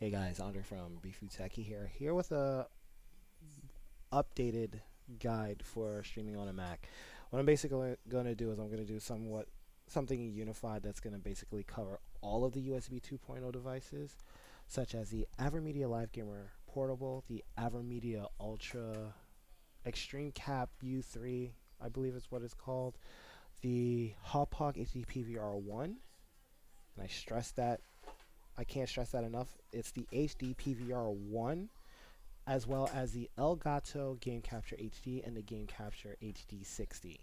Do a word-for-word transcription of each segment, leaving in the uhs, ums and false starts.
Hey guys, Andre from Bifuteki here, here with a updated guide for streaming on a Mac. What I'm basically going to do is I'm going to do somewhat something unified that's going to basically cover all of the U S B two point oh devices, such as the Avermedia Live Gamer Portable, the Avermedia Ultra Extreme Cap U three, I believe is what it's called, the Hauppauge H D P V R one, and I stress that, I can't stress that enough, it's the H D P V R one, as well as the Elgato Game Capture H D and the Game Capture H D sixty.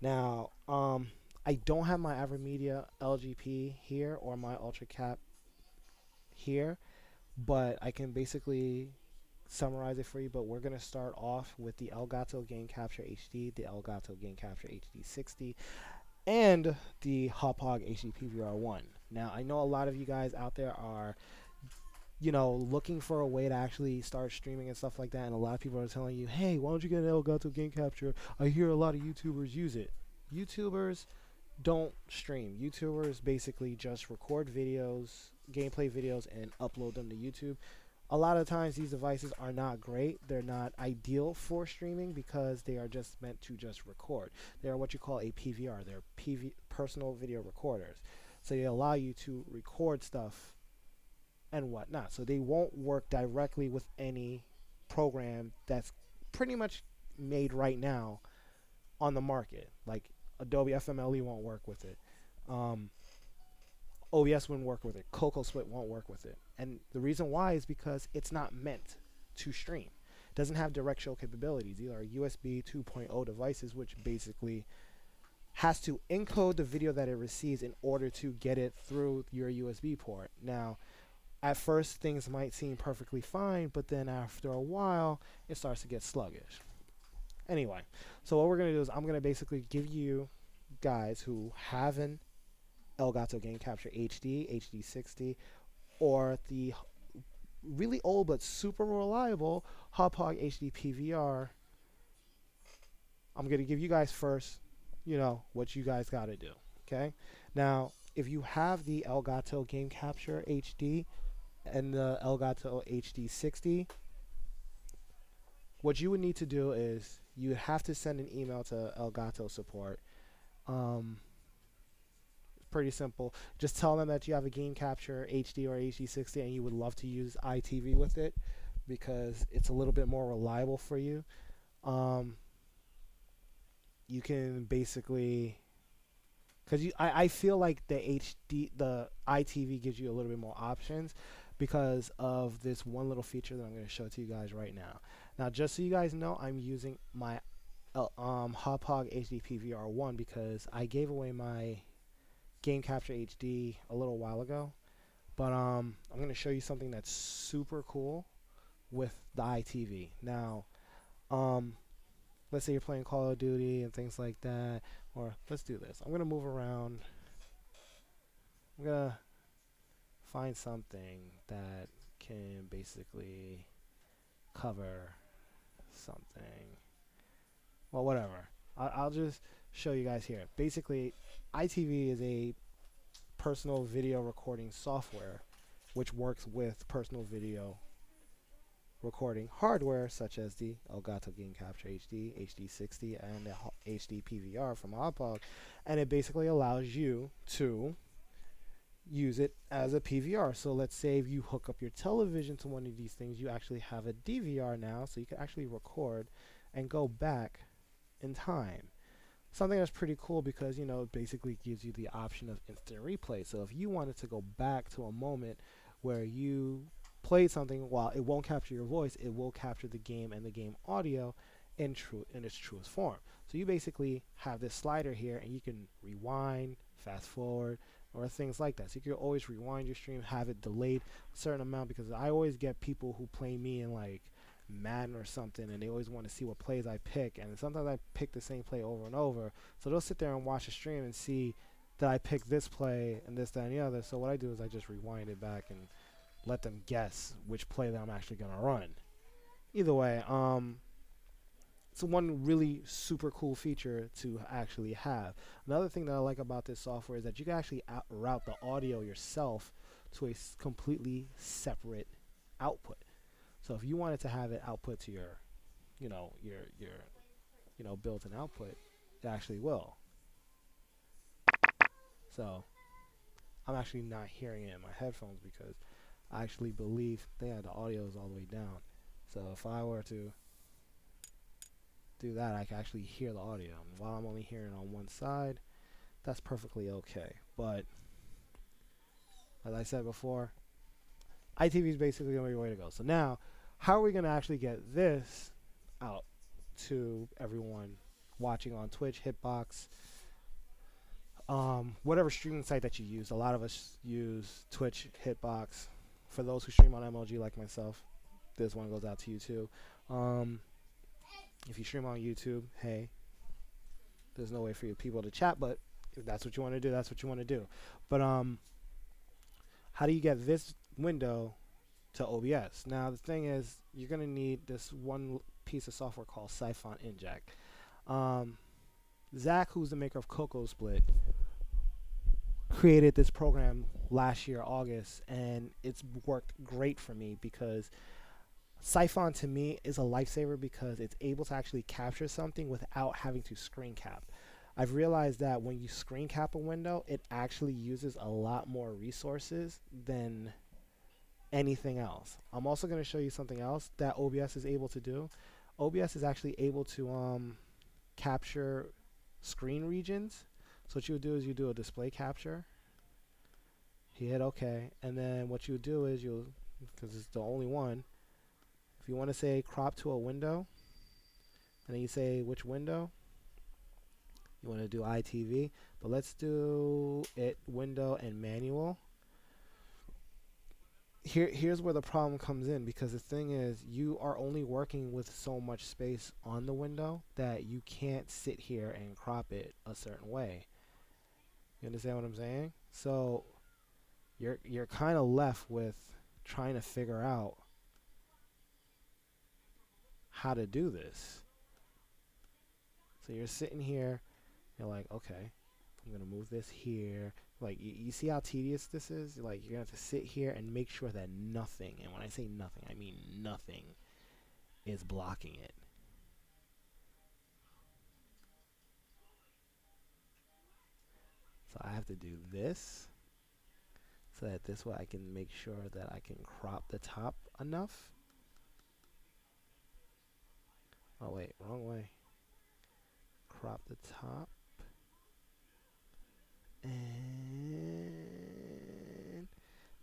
Now, um, I don't have my Avermedia L G P here or my UltraCap here, but I can basically summarize it for you. But we're going to start off with the Elgato Game Capture H D, the Elgato Game Capture H D sixty, and the Hauppauge H D P V R one. Now, I know a lot of you guys out there are, you know, looking for a way to actually start streaming and stuff like that, and a lot of people are telling you, hey, why don't you get an Elgato Game Capture? I hear a lot of YouTubers use it. YouTubers don't stream. YouTubers basically just record videos, gameplay videos, and upload them to YouTube. A lot of times these devices are not great. They're not ideal for streaming because they are just meant to just record. They are what you call a P V R. They're P V personal video recorders. So they allow you to record stuff and whatnot. So they won't work directly with any program that's pretty much made right now on the market. Like Adobe F M L E won't work with it. Um, O B S wouldn't work with it. Cocoa Split won't work with it. And the reason why is because it's not meant to stream. It doesn't have direct show capabilities. These are U S B two point oh devices, which basically has to encode the video that it receives in order to get it through your U S B port. Now, at first, things might seem perfectly fine, but then after a while, it starts to get sluggish. Anyway, so what we're going to do is I'm going to basically give you guys who have an Elgato Game Capture H D, H D sixty, or the really old but super reliable Hauppauge H D P V R. I'm going to give you guys first, you know, what you guys got to do, okay? Now, if you have the Elgato Game Capture H D and the Elgato H D sixty, what you would need to do is you have to send an email to Elgato support. Um, pretty simple. Just tell them that you have a Game Capture H D or H D sixty and you would love to use I T V with it because it's a little bit more reliable for you. Um, you can basically, because you, I, I feel like the H D, the I T V gives you a little bit more options because of this one little feature that I'm going to show to you guys right now. Now, just so you guys know, I'm using my uh, um, Hauppauge H D P V R one because I gave away my Game Capture H D a little while ago, but um, I'm going to show you something that's super cool with the I T V. Now, um, let's say you're playing Call of Duty and things like that, or let's do this. I'm going to move around. I'm going to find something that can basically cover something. Well, whatever. I, I'll just show you guys here. Basically, I T V is a personal video recording software which works with personal video recording hardware such as the Elgato Game Capture H D, H D sixty, and the H D P V R from Hauppauge, and it basically allows you to use it as a P V R. So let's say if you hook up your television to one of these things, you actually have a D V R now, so you can actually record and go back in time. Something that's pretty cool because, you know, it basically gives you the option of instant replay. So if you wanted to go back to a moment where you played something, while it won't capture your voice, it will capture the game and the game audio in true in its truest form. So you basically have this slider here and you can rewind, fast forward, or things like that. So you can always rewind your stream, have it delayed a certain amount, because I always get people who play me in like Madden or something and they always want to see what plays I pick, and sometimes I pick the same play over and over. So they'll sit there and watch a stream and see that I pick this play and this, that, and the other. So what I do is I just rewind it back and let them guess which play that I'm actually going to run. Either way, um, it's one really super cool feature to actually have. Another thing that I like about this software is that you can actually route the audio yourself to a completely separate output. So if you wanted to have it output to your, you know, your your, you know, built-in output, it actually will. So I'm actually not hearing it in my headphones because I actually believe they had the audios all the way down. So if I were to do that, I can actually hear the audio. And while I'm only hearing on one side, that's perfectly okay. But as I said before, I T V is basically the only way to go. So now, how are we going to actually get this out to everyone watching on Twitch, Hitbox, um, whatever streaming site that you use? A lot of us use Twitch, Hitbox. For those who stream on M L G like myself, this one goes out to you too. Um, if you stream on YouTube, hey, there's no way for you people to chat, but if that's what you want to do, that's what you want to do. But um, how do you get this window to O B S? Now, the thing is, you're going to need this one piece of software called Syphon Inject. Um, Zach, who's the maker of Cocoa Split, created this program last year, August, and it's worked great for me because Syphon to me is a lifesaver because it's able to actually capture something without having to screen cap. I've realized that when you screen cap a window, it actually uses a lot more resources than anything else. I'm also going to show you something else that O B S is able to do. O B S is actually able to um, capture screen regions. So what you would do is you do a display capture. You hit OK, and then what you do is you'll, because it's the only one, if you want to say crop to a window, and then you say which window. You want to do I T V, but let's do it window and manual. Here, here's where the problem comes in, because the thing is, you are only working with so much space on the window that you can't sit here and crop it a certain way. You understand what I'm saying? So you're you're kind of left with trying to figure out how to do this. So you're sitting here, you're like, okay, I'm gonna move this here. Like, y you see how tedious this is? Like, you're gonna have to sit here and make sure that nothing, and when I say nothing, I mean nothing, is blocking it. So I have to do this, so that this way I can make sure that I can crop the top enough. Oh wait, wrong way. Crop the top. And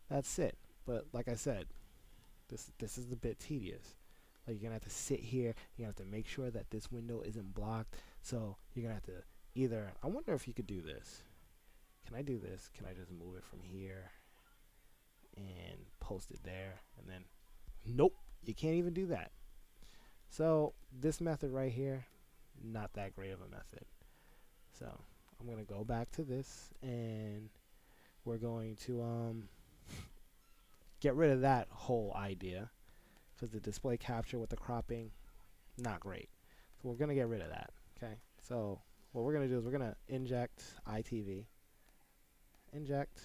that's it. But like I said, this this is a bit tedious. Like, you're gonna have to sit here, you're gonna have to make sure that this window isn't blocked. So you're gonna have to either, I wonder if you could do this. Can I do this? Can I just move it from here and post it there? And then nope, you can't even do that. So this method right here, not that great of a method. So I'm going to go back to this, and we're going to um, get rid of that whole idea, because the display capture with the cropping, not great. So we're going to get rid of that. Okay. So what we're going to do is we're going to inject I T V. Inject.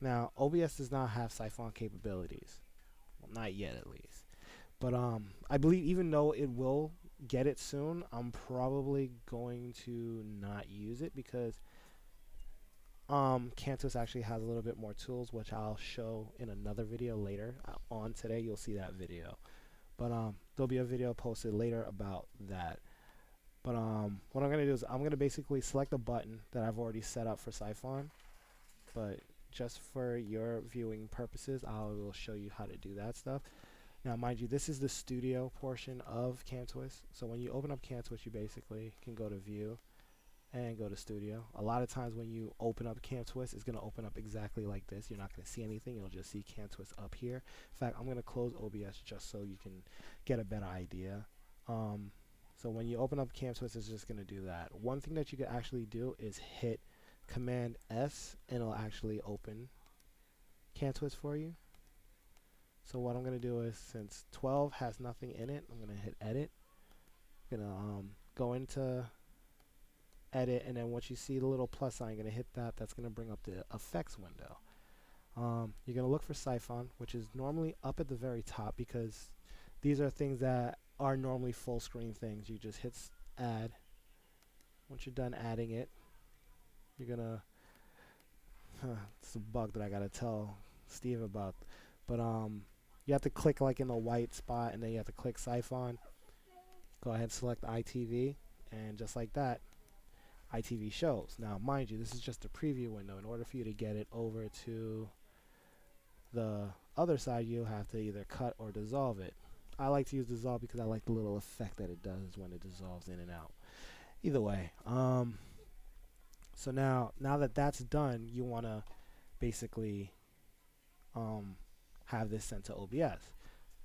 Now, O B S does not have Syphon capabilities. Well, not yet, at least. But um, I believe even though it will get it soon, I'm probably going to not use it because um, CamTwist actually has a little bit more tools, which I'll show in another video later on today. You'll see that video, but um, there'll be a video posted later about that. But um, what I'm gonna do is I'm gonna basically select a button that I've already set up for Syphon, but just for your viewing purposes, I will show you how to do that stuff. Now, mind you, this is the studio portion of CamTwist. So when you open up CamTwist, you basically can go to View and go to Studio. A lot of times when you open up CamTwist, it's going to open up exactly like this. You're not going to see anything. You'll just see CamTwist up here. In fact, I'm going to close O B S just so you can get a better idea. Um, so when you open up CamTwist, it's just going to do that. One thing that you can actually do is hit Command S, and it'll actually open CamTwist for you. So what I'm going to do is, since twelve has nothing in it, I'm going to hit edit. I'm going to um, go into edit, and then once you see the little plus sign, I'm going to hit that. That's going to bring up the effects window. Um, you're going to look for Syphon, which is normally up at the very top, because these are things that are normally full screen things. You just hit add. Once you're done adding it, you're going to... Huh, it's a bug that I got to tell Steve about. But um, you have to click like in the white spot, and then you have to click Syphon. Go ahead and select I T V, and just like that, I T V shows. Now, mind you, this is just a preview window. In order for you to get it over to the other side, you'll have to either cut or dissolve it. I like to use dissolve because I like the little effect that it does when it dissolves in and out. Either way, um, so now now that that's done, you want to basically um, have this sent to O B S.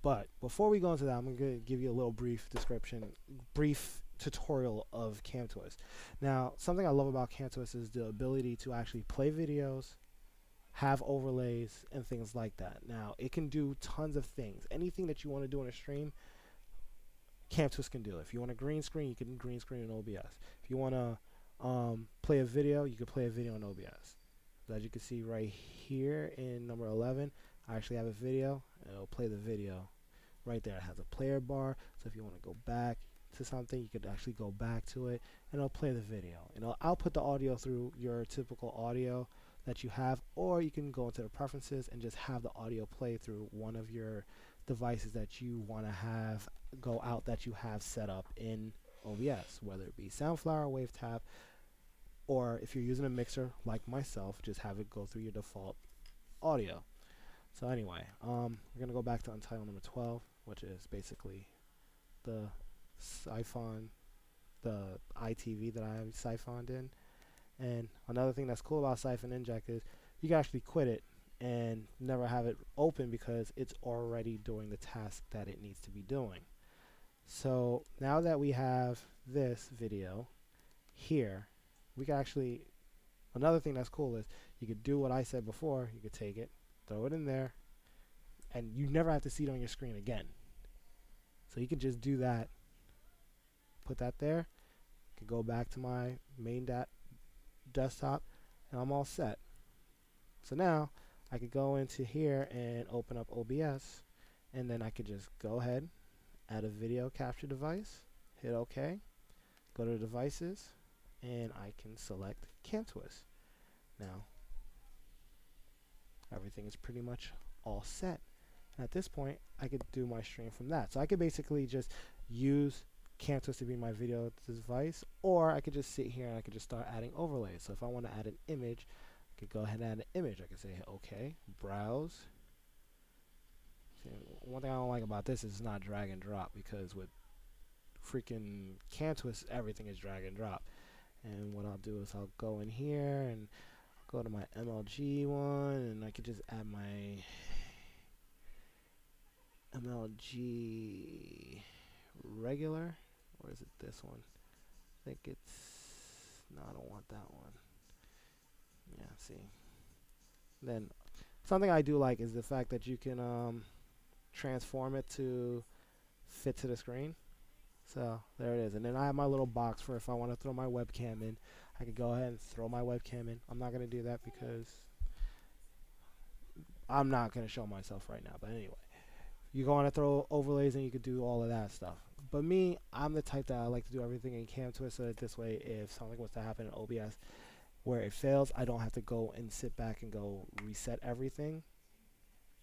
But before we go into that, I'm going to give you a little brief description, brief tutorial of CamTwist. Now, something I love about CamTwist is the ability to actually play videos, have overlays, and things like that. Now, it can do tons of things. Anything that you want to do in a stream, CamTwist can do. If you want a green screen, you can green screen in O B S. If you want to um, play a video, you can play a video in O B S. As you can see right here in number eleven, I actually have a video, and it'll play the video right there. It has a player bar, so if you want to go back to something, you could actually go back to it, and it'll play the video. And it'll output the audio through your typical audio that you have, or you can go into the preferences and just have the audio play through one of your devices that you want to have go out that you have set up in O B S, whether it be Soundflower, WaveTap, or if you're using a mixer like myself, just have it go through your default audio. So anyway, um, we're going to go back to Untitled number twelve, which is basically the Syphon, the I T V that I have Syphoned in. And another thing that's cool about Syphon Inject is you can actually quit it and never have it open because it's already doing the task that it needs to be doing. So now that we have this video here, we can actually, another thing that's cool is you could do what I said before. You could take it, throw it in there, and you never have to see it on your screen again. So you can just do that, put that there, could go back to my main dat desktop, and I'm all set. So now I could go into here and open up O B S, and then I could just go ahead, add a video capture device, hit OK, go to devices, and I can select CamTwist. Now everything is pretty much all set. And at this point, I could do my stream from that. So I could basically just use CamTwist to be my video device, or I could just sit here and I could just start adding overlays. So if I want to add an image, I could go ahead and add an image. I could say, okay, browse. See, one thing I don't like about this is it's not drag and drop, because with freaking CamTwist, everything is drag and drop. And what I'll do is I'll go in here and go to my M L G one, and I could just add my M L G regular, or is it this one? I think it's, no, I don't want that one. Yeah, see. Then something I do like is the fact that you can um, transform it to fit to the screen. So there it is. And then I have my little box for if I want to throw my webcam in. I could go ahead and throw my webcam in. I'm not going to do that because I'm not going to show myself right now. But anyway, you go on to throw overlays and you could do all of that stuff. But me, I'm the type that I like to do everything in CamTwist, so that this way, if something was to happen in O B S where it fails, I don't have to go and sit back and go reset everything.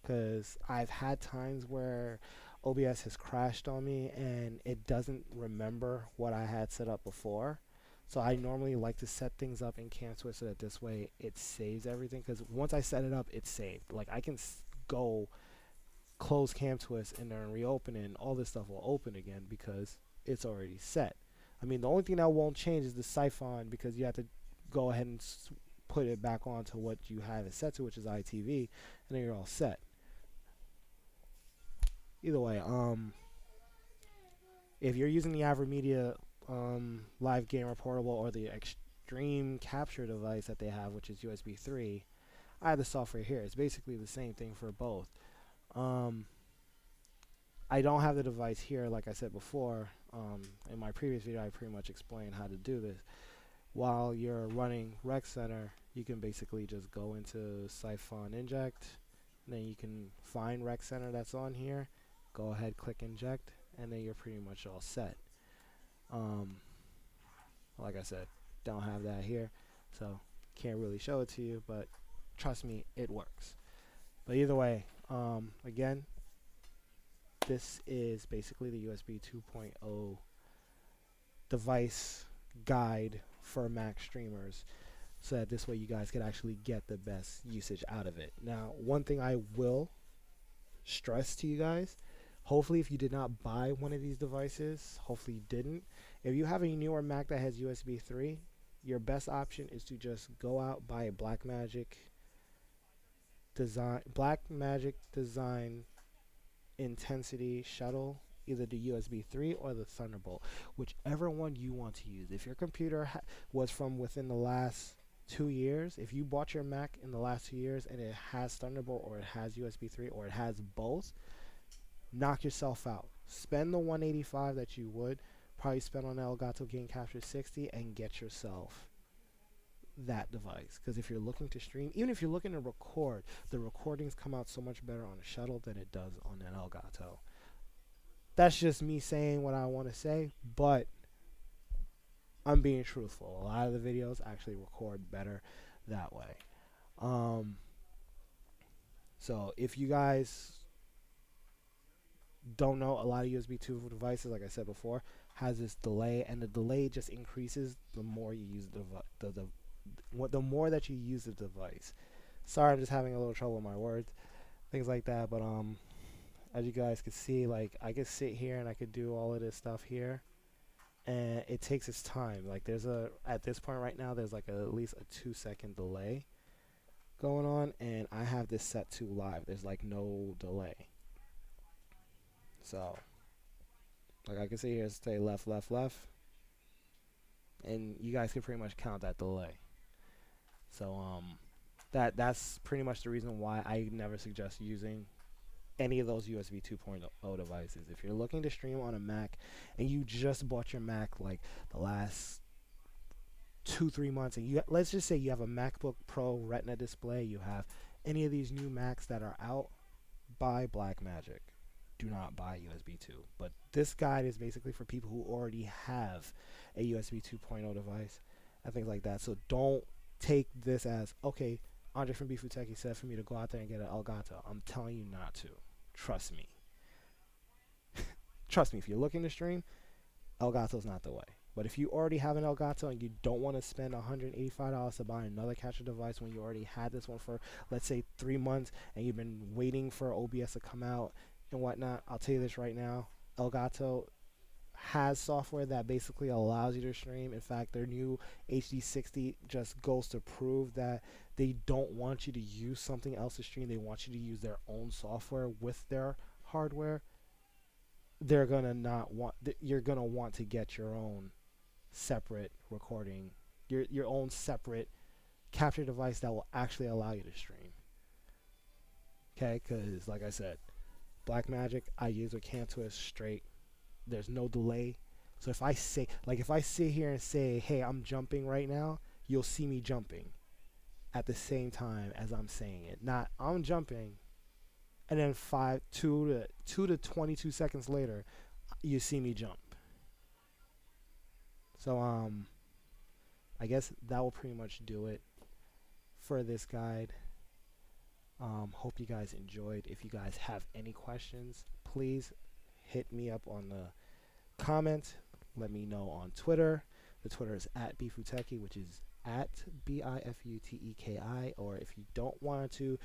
Because I've had times where O B S has crashed on me and it doesn't remember what I had set up before. So I normally like to set things up in CamTwist so that this way it saves everything, because once I set it up, it's saved. Like I can s go close CamTwist and then reopen it, and all this stuff will open again because it's already set. I mean, the only thing that won't change is the Syphon, because you have to go ahead and s put it back on to what you have it set to, which is I T V, and then you're all set. Either way, um, if you're using the Avermedia Um, Live Gamer Portable or the Extreme Capture device that they have, which is U S B three, I have the software here. It's basically the same thing for both. Um, I don't have the device here, like I said before. Um, in my previous video, I pretty much explained how to do this. while you're running Rec Center, you can basically just go into Syphon Inject, and then you can find Rec Center that's on here, go ahead, click Inject, and then you're pretty much all set. Um, like I said, don't have that here, so can't really show it to you, but trust me, it works. But either way, um, again, this is basically the U S B two point oh device guide for Mac streamers, so that this way you guys can actually get the best usage out of it. Now, one thing I will stress to you guys, hopefully if you did not buy one of these devices, hopefully you didn't, if you have a newer Mac that has U S B three, your best option is to just go out, buy a Blackmagic design Blackmagic design intensity shuttle, either the U S B three or the Thunderbolt, whichever one you want to use. If your computer ha was from within the last two years, if you bought your Mac in the last two years and it has Thunderbolt or it has U S B three or it has both, knock yourself out. Spend the one eighty-five that you would probably spend on Elgato Game Capture sixty and get yourself that device, because if you're looking to stream, even if you're looking to record, the recordings come out so much better on a shuttle than it does on an Elgato. That's just me saying what I want to say, but I'm being truthful. A lot of the videos actually record better that way. Um, so if you guys don't know, a lot of U S B two devices, like I said before, has this delay, and the delay just increases the more you use the the, the what the more that you use the device. Sorry, I'm just having a little trouble with my words, things like that. But um, as you guys can see, like I could sit here and I could do all of this stuff here, and it takes its time. Like there's a at this point right now, there's like a, at least a two second delay going on, and I have this set to live. There's like no delay, so like I can sit here and say left, left, left, and you guys can pretty much count that delay. So um, that that's pretty much the reason why I never suggest using any of those U S B two point oh devices. If you're looking to stream on a Mac and you just bought your Mac like the last two, three months, and you let's just say you have a MacBook Pro Retina display, you have any of these new Macs that are out, buy Blackmagic. Do not buy U S B two. But this guide is basically for people who already have a U S B two point oh device and things like that. So don't take this as, okay, Andre from Bifuteki said for me to go out there and get an Elgato. I'm telling you not to. Trust me. Trust me, if you're looking to stream, Elgato's not the way. But if you already have an Elgato and you don't want to spend one hundred eighty-five dollars to buy another capture device when you already had this one for, let's say, three months and you've been waiting for O B S to come out and whatnot, I'll tell you this right now, Elgato has software that basically allows you to stream. In fact, their new H D sixty just goes to prove that they don't want you to use something else to stream. They want you to use their own software with their hardware. They're gonna not want th you're gonna want to get your own separate recording, your your own separate capture device that will actually allow you to stream. Okay, because like I said, Blackmagic I use with CamTwist straight. There's no delay. So if I say, like if I sit here and say, hey, I'm jumping right now, you'll see me jumping at the same time as I'm saying it. Not I'm jumping, and then five, two to two to twenty-two seconds later, you see me jump. So um, I guess that will pretty much do it for this guide. Um, hope you guys enjoyed. If you guys have any questions, please hit me up on the comment. Let me know on Twitter. The Twitter is at Bifuteki, which is at B I F U T E K I. Or if you don't want to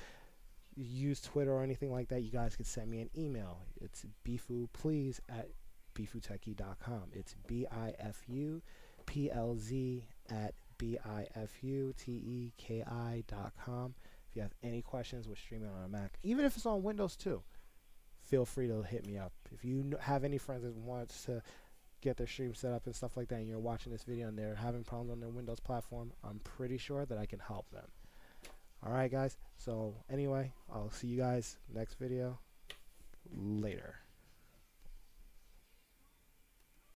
use Twitter or anything like that, you guys can send me an email. It's bifuplease at bifuteki dot com. It's B I F U P L Z at B I F U T E K I dot com. You have any questions with streaming on a Mac, even if it's on Windows too, feel free to hit me up. If you kn have any friends that want to get their stream set up and stuff like that, and you're watching this video and they're having problems on their Windows platform, I'm pretty sure that I can help them. Alright guys, so anyway, I'll see you guys next video. Later.